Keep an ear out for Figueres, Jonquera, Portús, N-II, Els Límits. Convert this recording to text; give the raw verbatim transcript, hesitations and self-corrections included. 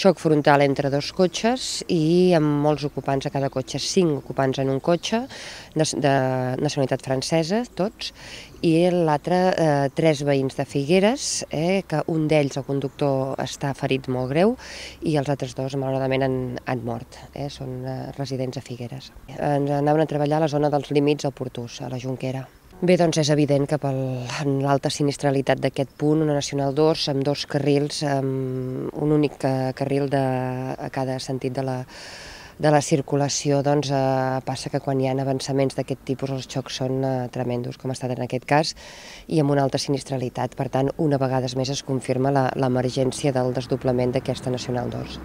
Xoc frontal entre dos cotxes i amb molts ocupants a cada cotxe, cinc ocupants en un cotxe, de, de nacionalitat francesa, tots, i l'altre, eh, tres veïns de Figueres, eh, que un d'ells, el conductor, està ferit molt greu i els altres dos, malauradament, han, han mort. Eh, són eh, residents de Figueres. Ens anaven a treballar a la zona dels límits al Portús, a la Jonquera. Bé, doncs és evident que per l'alta sinistralitat d'aquest punt, una Nacional dos amb dos carrils, amb un únic carril de, a cada sentit de la, de la circulació, doncs eh, passa que quan hi ha avançaments d'aquest tipus els xocs són eh, tremendos, com ha estat en aquest cas, i amb una alta sinistralitat. Per tant, una vegada més es confirma l'emergència del desdoblament d'aquesta Nacional dos.